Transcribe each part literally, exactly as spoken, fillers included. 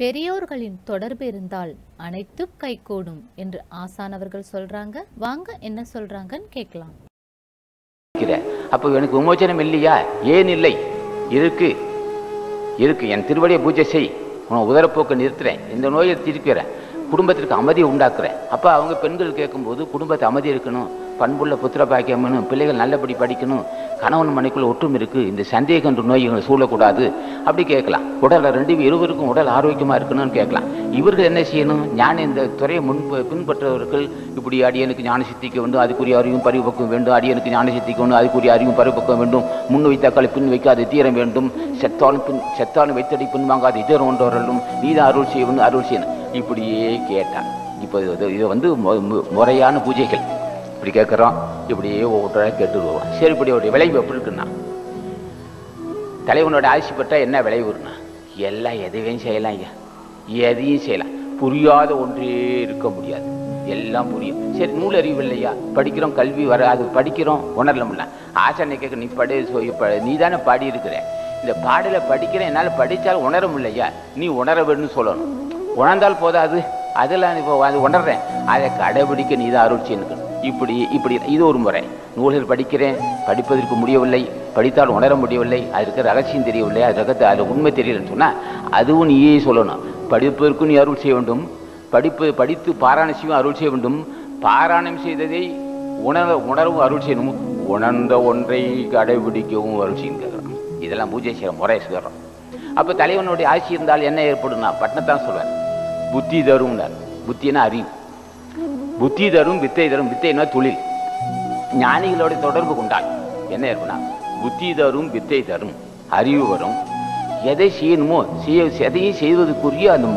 பெரியோர்களின் தொடர்பு இருந்தால் அனைத்தும் கைகூடும் என்று ஆசானவர்கள் சொல்றாங்க. வாங்க என்ன சொல்றாங்கன்னு கேட்கலாம். அப்போ எனக்கு விமோசனம் இல்லையா? ஏன் இல்லை? இருக்கு இருக்கு. என் திருவடியை பூஜை செய், உன் உதரப்போக்கை நிறுத்துறேன், இந்த நோயை திருக்கிறேன், குடும்பத்திற்கு அமைதியை உண்டாக்குறேன். அப்போ அவங்க பெண்கள் கேட்கும்போது குடும்பத்தை அமைதி இருக்கணும், பண்புள்ள புத்திர பாக்கியம்னு, பிள்ளைகள் நல்லபடி படிக்கணும், கணவன் மனைக்குள்ள ஒற்றும் இருக்குது, இந்த சந்தேகம் என்ற நோய் எங்களை சூழக்கூடாது அப்படி கேட்கலாம். உடல் ரெண்டு இருவருக்கும் உடல் ஆரோக்கியமாக இருக்கணும்னு கேட்கலாம். இவர்கள் என்ன செய்யணும்? ஞான இந்த துறையை முன் பின்பற்றவர்கள் இப்படி அடியனுக்கு ஞான சித்திக்க வேண்டும், அதுக்குரிய அறிவும் பரிபக்கம் வேண்டும், அடியனுக்கு ஞான சித்திக்க வேண்டும், அதுக்குரிய அறிவும் பரிபக்கம் வேண்டும், முன் வைத்தாக்களை பின் வைக்காது தீரம் வேண்டும், செத்தாலும் பின் செத்தாலும் வைத்தடி பின் வாங்காது இதரம் ஒன்றவர்களும் நீதான் அருள் செய்யணும், அருள் செய்யணும் இப்படியே கேட்டான். இப்போ இது வந்து முறையான பூஜைகள் இப்படி கேட்குறோம். இப்படியே ஒவ்வொருத்தராக கேட்டுருவோம். சரி, இப்படி அவருடைய விளைவு எப்படி இருக்குன்னா, தலைவனோட ஆசிப்பட்டால் என்ன விளைவு இருக்குன்னா, எல்லாம் எதையும் செய்யலாம் ஐயா, எதையும் செய்யலாம், புரியாத ஒன்றே இருக்க முடியாது, எல்லாம் புரியும். சரி, நூல் அறிவு இல்லையா, படிக்கிறோம், கல்வி வர அது படிக்கிறோம், உணரல முடியல. ஆசானை கேட்க நீ படி, நீ தானே பாடி இருக்கிற, இந்த பாடலை படிக்கிறேன், என்னால் படித்தாலும் உணர முடியலையா, நீ உணர வேணும்னு சொல்லணும். உணர்ந்தால் போதாது, அதெல்லாம் இப்போ அது உணர்றேன், அதை கடைபிடிக்க நீ தான் அருள் செய்யணும். இப்படி இப்படி இது ஒரு முறை. நூல்கள் படிக்கிறேன், படிப்பதற்கு முடியவில்லை, படித்தால் உணர முடியவில்லை, அதுக்கு ரகசியம் தெரியவில்லை, அது ரகத்தை அதில் உண்மை தெரியலன்னு சொன்னால் அதுவும் நீயே சொல்லணும். படிப்பதற்கும் நீ அருள் செய்ய வேண்டும், படிப்பு படித்து பாராயணம் அருள் செய்ய வேண்டும், பாராயணம் செய்ததை உணர உணரவும் அருள் செய்யணும், உணர்ந்த ஒன்றை கடைபிடிக்கவும் அருள் செய்யணும். இதெல்லாம் பூஜை செய்கிற முறையை சொல்கிறோம். அப்போ தலைவனுடைய ஆட்சி இருந்தால் என்ன ஏற்படும்னா, பட்னத்தான் சொல்வார், புத்தி தரும்னார். புத்தினா அறிவு, புத்தி தரும் வித்தை தரும், வித்தைனா தொழில். ஞானிகளோட தொடர்பு கொண்டால் என்ன ஏற்படுனா, புத்தி தரும் வித்தை தரும், அறிவு வரும், எதை செய்யணுமோ செய்ய எதையும் செய்வதற்குரிய அந்த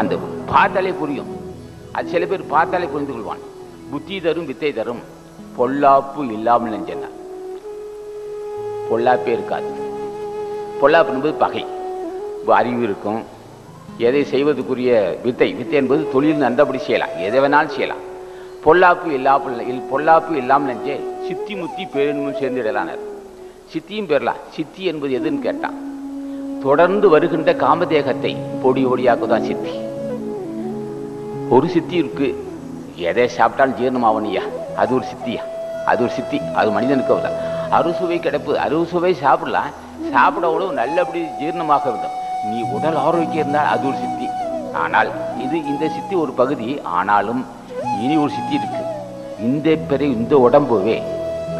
அந்த பார்த்தாலே புரியும். அது சில பேர் பார்த்தாலே புரிந்து கொள்வான். புத்தி தரும் வித்தை தரும், பொல்லாப்பு இல்லாமல் நெஞ்சனா, பொல்லாப்பே இருக்காது. பொல்லாப்பு என்பது பகை, அறிவு இருக்கும், எதை செய்வதற்குரிய வித்தை, வித்தை என்பது தொழில், நல்லபடி செய்யலாம், எதை வேணாலும் செய்யலாம். பொல்லாப்பு இல்லாமல் பொல்லாப்பு இல்லாமல் நெஞ்சே சித்தி முத்தி பேரன்பும் சேர்ந்துடலானார். சித்தியும் பெறலாம். சித்தி என்பது எதுன்னு கேட்டான், தொடர்ந்து வருகின்ற காமதேகத்தை பொடி ஒடியாக்குதான் சித்தி. ஒரு சித்தி இருக்கு, எதை சாப்பிட்டாலும் ஜீரணமாவனியா, அது ஒரு சித்தியா, அது ஒரு சித்தி, அது மனிதனுக்கு வரல. அறுசுவை கிடப்பு, அறுசுவை சாப்பிடலாம், சாப்பிட உடவு நல்லபடி ஜீரணமாக இருந்தோம், நீ உடல் ஆரோக்கியம் இருந்தால் அது ஒரு சித்தி. ஆனால் இது இந்த சித்தி ஒரு பகுதி, ஆனாலும் இனி ஒரு சித்தி இருக்கு. இந்த பெரிய இந்த உடம்புவே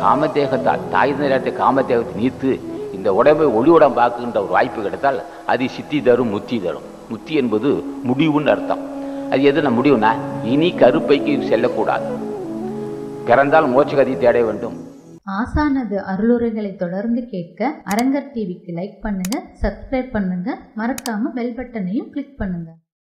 காமதேகத்தால் தாய் நேரத்தை காமதேகத்தை நீத்து இந்த உடம்பை ஒளி உடம்பாக்குகின்ற ஒரு வாய்ப்பு கிடைத்தால் அது சித்தி தரும், முத்தி தரும். முத்தி என்பது முடிவுன்னு அர்த்தம். அது எதுனா முடிவுனா, இனி கருப்பைக்கு செல்லக்கூடாது, பிறந்தால் மோட்சகதி தேட வேண்டும். ஆசானது அருளுரைகளை தொடர்ந்து கேட்க அரங்கர் டிவிக்கு லைக் பண்ணுங்க, சப்ஸ்கிரைப் பண்ணுங்க, மறக்காம பெல் பட்டனையும் கிளிக் பண்ணுங்க.